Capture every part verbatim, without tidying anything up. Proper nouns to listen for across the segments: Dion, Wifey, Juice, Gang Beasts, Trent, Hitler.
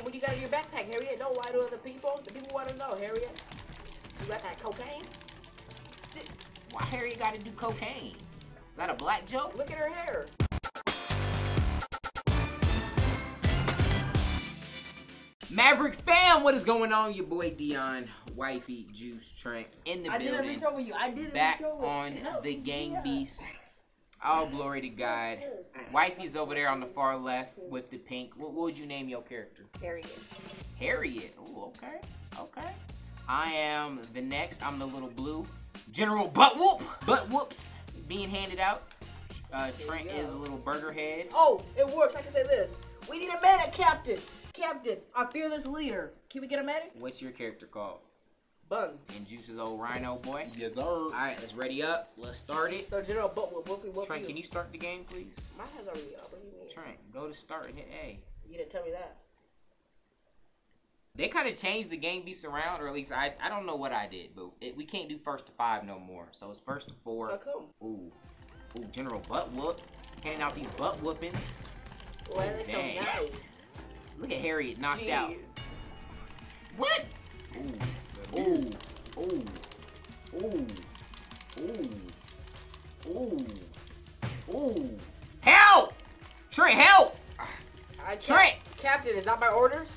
on? What do you got in your backpack, Harriet? No, why do other people? The people want to know, Harriet. You got that cocaine? Why Harriet got to do cocaine? Is that a black joke? Look at her hair. Maverick fam, what is going on? Your boy Dion, wifey, Juice, Trent in the I building. I didn't reach over you. I didn't Back reach over on no. the Gang Beasts. All glory to God. Wifey's over there on the far left with the pink. What, what would you name your character? Harriet. Harriet. Ooh, okay. Okay. I am the next. I'm the little blue. General Butt Whoop. Butt Whoops being handed out. Uh, Trent is a little burger head. Oh, it works. I can say this. We need a medic, Captain. Captain, our fearless leader. Can we get a medic? What's your character called? Bugs. And Juice's old rhino boy. Yes, sir. All right, let's ready up. Let's start it. So, General Butt Whoop, Whoopie, Whoopie. Trent, can you start the game, please? Mine has already up. What do you mean? Trent, go to start and hit A. You didn't tell me that. They kind of changed the Gang Beasts around, or at least I I don't know what I did, but it, we can't do first to five no more. So, it's first to four. How come? Ooh. Ooh, General Butt Whoop. Handing out these butt whoopings. Why are they so nice? Look at Harriet knocked Jeez. out. What? Ooh, ooh, ooh, ooh, ooh, ooh, ooh. Help! Trent, help! I Trent! Captain, is that my orders?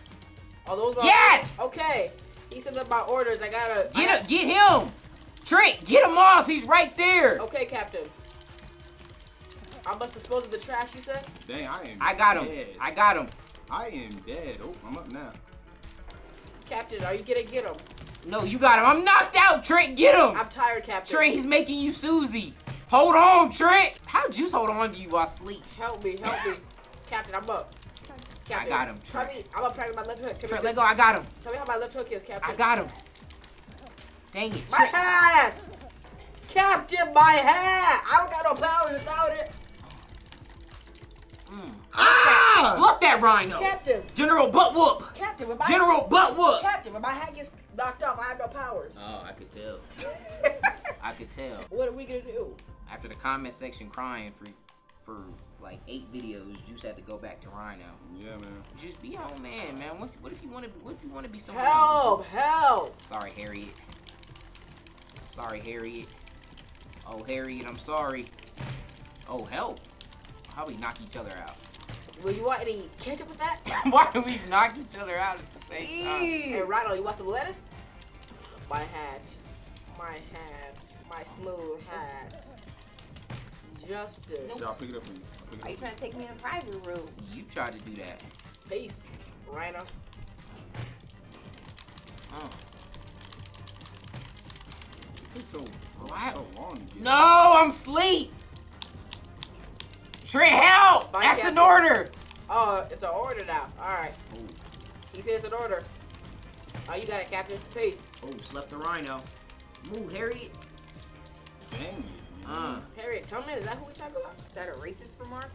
Are those my Yes! Orders? Okay. He said that my orders. I gotta Get I gotta... A, get him! Trent, get him off! He's right there! Okay, Captain. I must dispose of the trash, you said? Dang, I am I got dead. him. I got him. I am dead. Oh, I'm up now. Captain, are you gonna get him? No, you got him. I'm knocked out, Trent. Get him. I'm tired, Captain. Trent, he's making you Susie. Hold on, Trent. How Juice hold on to you while I sleep? Help me, help me. Captain, I'm up. Captain, I got him, Trent. Tell me, I'm up practicing my left hook. Can Trent, let go. I got him. Tell me how my left hook is, Captain. I got him. Dang it, Trent. My hat! Captain, my hat! I don't got no powers without it. Mm. Ah! Look that rhino! Captain! General Butt Whoop! Captain, with my General hat, Butt Whoop! Captain, when my hat gets knocked off, I have no powers. Oh, I could tell. I could tell. What are we gonna do? After the comment section crying for for like eight videos, Juice had to go back to Rhino. Yeah, man. Just be your own man, man. What, what if you wanna be what if you wanna be someone else? Help! Help! Sorry, Harriet. Sorry, Harriet. Oh, Harriet, I'm sorry. Oh, help. How we knock each other out? Well, you want any ketchup with that? Why do we knock each other out at the same Jeez. time? Hey, Ronald, you want some lettuce? My hat, my hat, my smooth hat. Justice. Nope. Y'all pick it up for me. Are you trying to take me in a private room? You tried to do that. Peace, Rhino. Oh. It takes so, so long to get No, out. I'm asleep. Trent, help! My That's captain. an order! Oh, it's an order now. Alright. He said it's an order. Oh, you got it, Captain. Peace. Oh, slept the rhino. Move, Harriet. Dang it. Uh. Harriet, tell me, is that who we talking about? Is that a racist remark?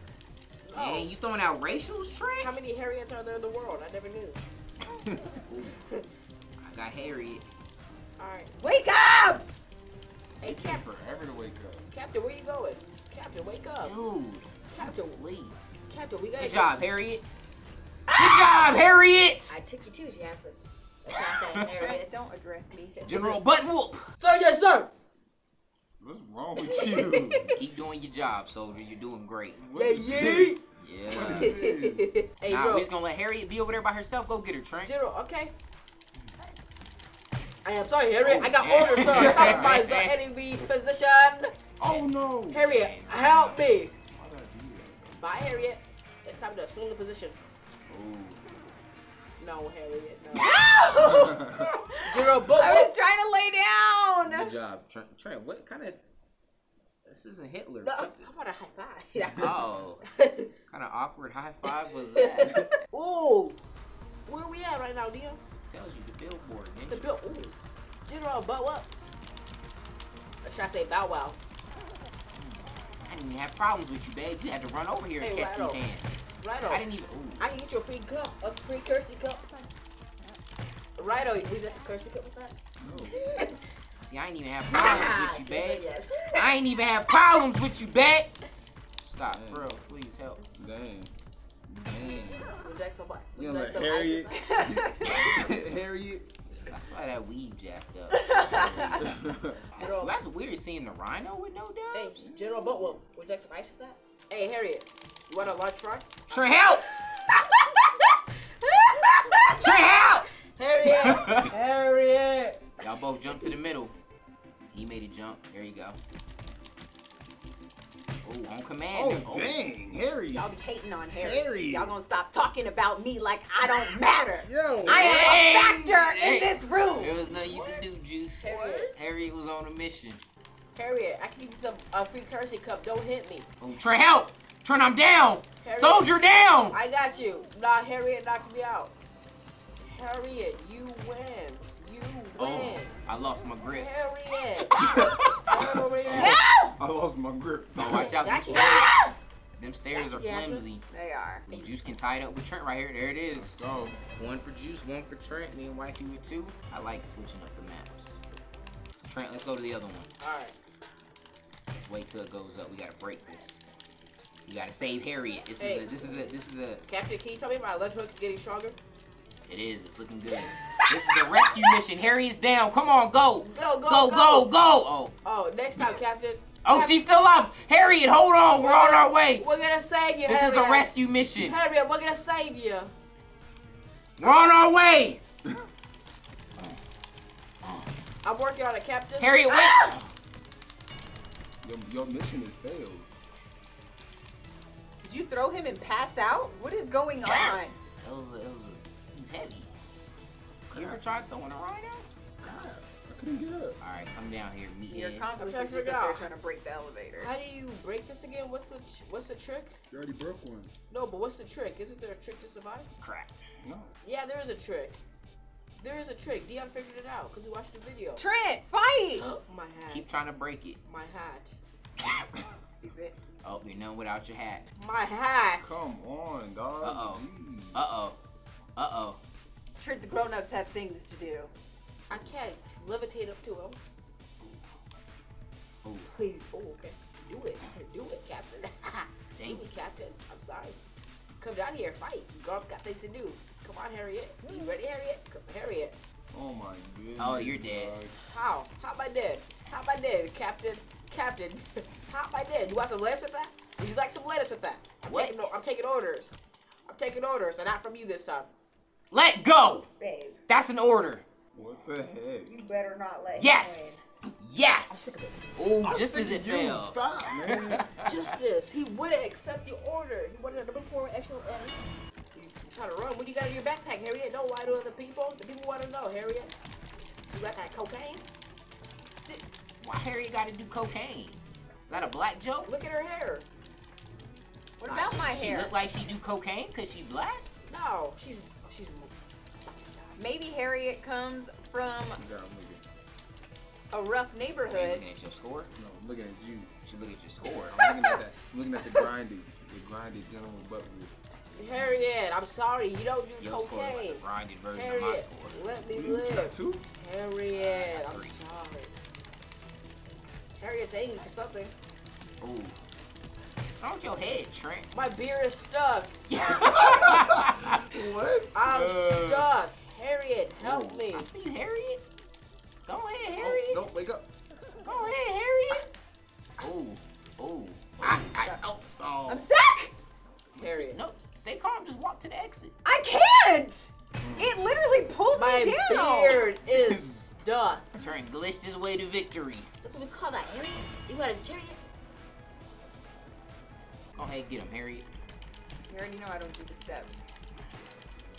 Oh. Dang, you throwing out racials, Trent? How many Harriets are there in the world? I never knew. I got Harriet. Alright. Wake up! Hey, Captain. Forever to wake up. Captain, where you going? Captain, wake up. Dude. Captain, sleep. Captain, we got Good job, go. Harriet. Ah! Good job, Harriet. I took you too, she asked. That's what I'm saying, Harriet. Don't address me. General Butt Whoop. Sir, yes, sir. What's wrong with you? Keep doing your job, soldier. You're doing great. What yeah, is this? yeah. What is this? Hey, nah, bro. We're just gonna let Harriet be over there by herself. Go get her, Trent. General, okay. I am sorry, Harriet. Oh, I got yeah. orders, sir. Compromise the enemy position. Oh no. Harriet, Damn. help me. Bye, Harriet. It's time to assume the position. Ooh. No, Harriet, no. No! General Butt Whoop. I was trying to lay down. Good job. Trent, Trent what kind of... This isn't Hitler. No, I'm about a high five. Oh. Kind of awkward high five was that? Ooh. Where we at right now, Dio? Tells you the billboard, man. The bill... Ooh. General Butt Whoop. Or should I say Bow Wow? I didn't even have problems with you, babe. You had to run over here hey, and catch right these hands. Righto. I didn't even. Ooh. I can get you a free cup, a free cursey cup. Righto, was that the cursey cup with that? No. See, I ain't even have problems with you, babe. Yes. I ain't even have problems with you, babe. Stop, Dang. bro. Please help. Dang. Dang. Jackson Black. You know, like Harriet. Harriet. That's why that weave jacked up. that's, that's weird seeing the rhino with no dubs. Hey, General Buttwell, would you like some ice with that? Hey, Harriet, you want a large fry? Trent, help! Trent, help! Harriet! Harriet! Y'all both jump to the middle. He made a jump. There you go. Ooh, on command. Oh, oh, dang, Harry. Y'all be hating on Harry. Harry. Y'all gonna stop talking about me like I don't matter. Yo, I am dang, a factor dang. in this room. There was nothing you what? could do, Juice. Harriet. Harriet was on a mission. Harriet, I can give you some a free currency cup. Don't hit me. Oh, Trey, help! Trent, I'm down! Harriet, soldier down! I got you. Nah, Harriet knocked me out. Harriet, you win. You win. Oh, I lost my grip. Harriet! Harriet. No! I lost my grip. Oh, watch out. Gotcha. These stairs. Them stairs gotcha. are flimsy. They are. And Juice can tie it up with Trent right here. There it is. Go. One for Juice, one for Trent, and then wifey with two. I like switching up the maps. Trent, let's go to the other one. All right. Let's wait till it goes up. We gotta break this. You gotta save Harriet. This hey. is a. This is a. This is a. Captain, can you tell me if my lunch hook's getting stronger? It is. It's looking good. This is a rescue mission. Harriet's down. Come on, go. Go. Go. Go. Go. go. go. Oh. Oh, next time, Captain. Oh, she's still up. Harriet, hold on. We're, we're on our way. We're going to save you, This Harriet. is a rescue mission. Harriet, we're going to save you. We're on our way. I'm working on a captain. Harriet, wait. Ah! Your, your mission has failed. Did you throw him and pass out? What is going on? That was a, it was a, he's heavy. You ever tried throwing a rhino? God. Good. All right, come down here. Meet Your accomplice is just up there trying to break the elevator. How do you break this again? What's the what's the trick? You already broke one. No, but what's the trick? Isn't there a trick to survive? Crack. No. Yeah, there is a trick. There is a trick. Dion figured it out because we watched the video. Trent, fight! My hat. Keep trying to break it. My hat. Stupid. Oh, you're none without your hat. My hat. Come on, dog. Uh oh. Uh oh. Uh oh. Trent, the grown-ups have things to do. I can't levitate up to him. Ooh. Please, oh, okay. Do it, do it, Captain. Dang it, Captain. I'm sorry. Come down here, fight. Girl, got things to do. Come on, Harriet. You ready, Harriet? Come, Harriet. Oh my goodness. Oh, you're dead. How? How am I dead? How am I dead, Captain? Captain, how am I dead? You want some lettuce with that? Would you like some lettuce with that? I'm what? Taking, I'm taking orders. I'm taking orders, and not from you this time. Let go. Babe. That's an order. What the heck? You better not let yes. him win. Yes! Yes! Oh, just as it failed. Stop, man. Just this. He wouldn't accept the order. He wanted a number four extra edit. You try to run. What do you got in your backpack, Harriet? Don't lie to other people. The people want to know, Harriet. You got that cocaine? Why Harriet got to do cocaine? Is that a black joke? Look at her hair. What about my hair? She look like she do cocaine because she black? No, she's she's. Maybe Harriet comes from a rough neighborhood. Are you looking at your score? No, I'm looking at you. She look at your score. I'm looking at that. I'm looking at the grinding. The grinded General Buttwood. Harriet, I'm sorry. You don't do your cocaine. Your score is like the grinded version Harriet, of my score. Let me you live. Got two? Harriet, I'm sorry. Harriet's angry for something. Ooh. What's wrong with your head, Trent? My beer is stuck. What? I'm uh... stuck. Harriet, help Ooh, me. I see you, Harriet. Go ahead, Harriet. Oh, don't wake up. Go ahead, Harriet. Oh, oh. I, I, oh, oh. I'm stuck. Harriet. No, stay calm. Just walk to the exit. I can't. It literally pulled My me down. My beard is stuck. Trent glitched his way to victory. That's what we call that, Harriet. You got a chariot? Go ahead, get him, Harriet. You already know I don't do the steps.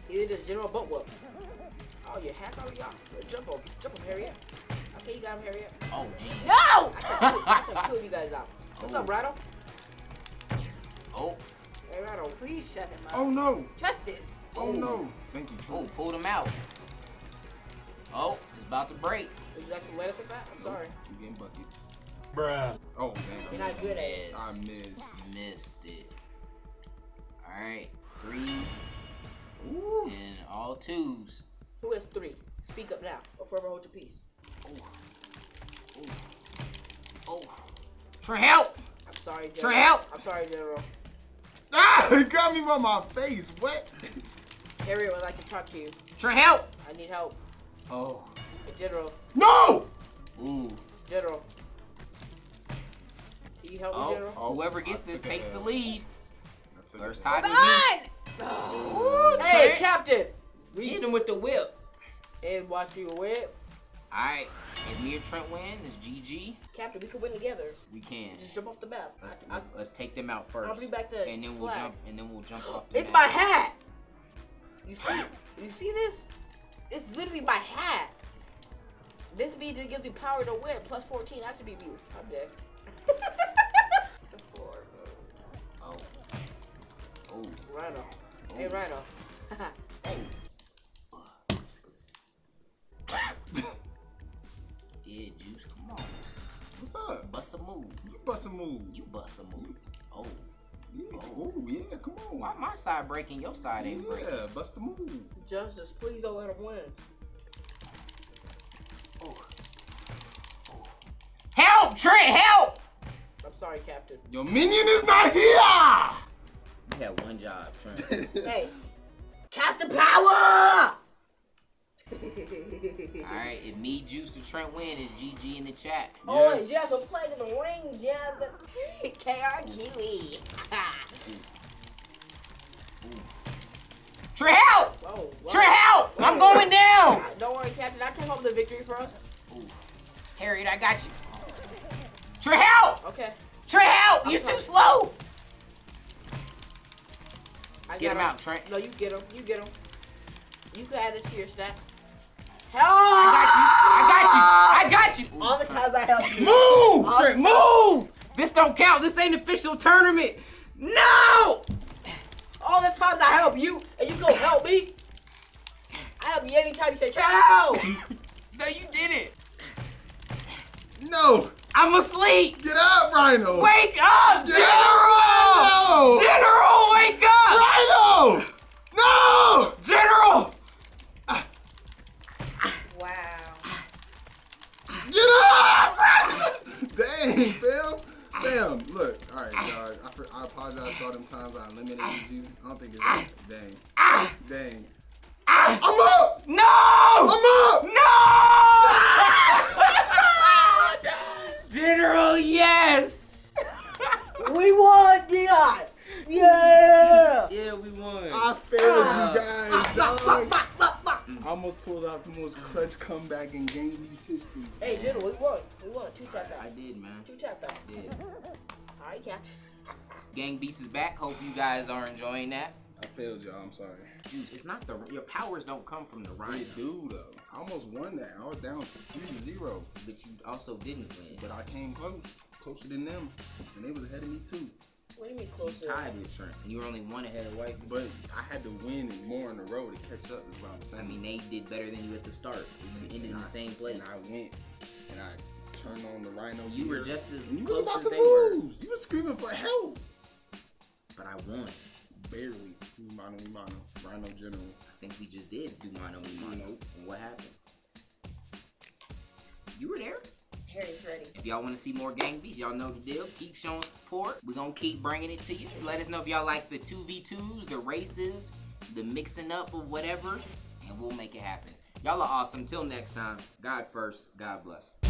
Either does General Buttwell. Oh, your hat's already off. Jump over. Jump over, Harriet. Okay, you got him, Harriet. Oh, geez. No! I took, I took two of you guys out. What's oh. up, Rattle? Oh. Hey, Rattle, please shut him up. Oh, no. Justice. Oh, no. Thank you. Oh, pulled him out. Oh, it's about to break. Would you like some lettuce with that? I'm sorry. You're getting buckets. Bruh. Oh, man. You're not good at it. I missed. Missed it. All right. Three. Ooh. And all twos. Who is three? Speak up now, or forever hold your peace. Oh, oh, oh! Trent, help! I'm sorry, General. Trent, help! I'm sorry, General. Ah, he got me by my face. What? Harriet would like to talk to you. Trent, help! I need help. Oh. General. No! Ooh. General. Can you help oh, me, General? Oh, whoever gets this takes the lead. First time. Come on! Oh. Ooh, hey, Captain! We hit him with the whip. And watch you whip. Alright, if me and Trent win, it's G G. Captain, we can win together. We can. Just jump off the map. Let's, I, let's, I, let's take them out first. I'll be back there. And then we'll flag. jump and then we'll jump off the It's map. my hat! You see you see this? It's literally my hat. This bead that gives you power to win. Plus fourteen after B Bs. I'm dead. Oh. Oh. Rhino. Oh. Hey Rhino. Thanks. Yeah, Juice, come on. What's up? Bust a move. You bust a move. You bust a move. Oh. Yeah. Oh, yeah, come on. Why my side breaking, your side ain't yeah, breaking? Yeah, bust a move. Justice, please don't let him win. Oh. Oh. Help, Trent, help! I'm sorry, Captain. Your minion is not here! You had one job, Trent. Hey. Captain Power! Alright, if me, Juice, and Trent win, it's G G in the chat. Oh, yes. Yes, I'm playing in the ring, yes. K R Kiwi. Trent, help! Whoa, whoa. Trent, help! Whoa. I'm going down! Don't worry, Captain. I took home the victory for us. Ooh. Harriet, I got you. Trent, help! Okay. Trent, help! I'm You're sorry. too slow! I get him out, Trent. No, you get him. You get him. You can add this to your stat. Help! I got you! I got you! I got you! All the times I help you. Move! Trent, move! This don't count. This ain't an official tournament. No! All the times I help you, and you gonna help me? I help you anytime you say, "Help!" No, you didn't. No. I'm asleep. Get up, Rhino. Wake up, Get General! Up, Rhino. General, wake up! Rhino! No! General! Wow. Get up! Dang, fam. Fam, look. All right, dog. I, I apologize for all them times I eliminated you. I don't think it's right. Dang. Dang. I'm up! No! I'm up! No! General, yes! We won, Dion! Yeah! Yeah, we won. I failed uh, you guys, dog. I almost pulled out the most clutch comeback in Gang Beasts history. Hey, General, we won. We won. Two tap out. I did, man. Two tap out. I did. Sorry, Cap. Gang Beasts is back. Hope you guys are enjoying that. I failed y'all. I'm sorry. Dude, it's not the your powers don't come from the Rhino. They do though. I almost won that. I was down three to zero. But you also didn't win. But I came close, closer than them, and they was ahead of me too. What do you mean closer? You tied with Trent. You were only one ahead of White. But I had to win and more in a row to catch up is what I'm saying. I mean, they did better than you at the start. You ended and in I, the same place. And I went and I turned on the Rhino. You gear. were just as and close as You was about to lose. Were. You were screaming for help. But I won. Barely. Mono y mono. Rhino General. I think we just did do mono y mono. Nope. And what happened? You were there? Harry's ready. If y'all want to see more Gang Beasts, y'all know the deal. Keep showing support. We're going to keep bringing it to you. Let us know if y'all like the two V twos, the races, the mixing up of whatever, and we'll make it happen. Y'all are awesome. Till next time, God first, God bless.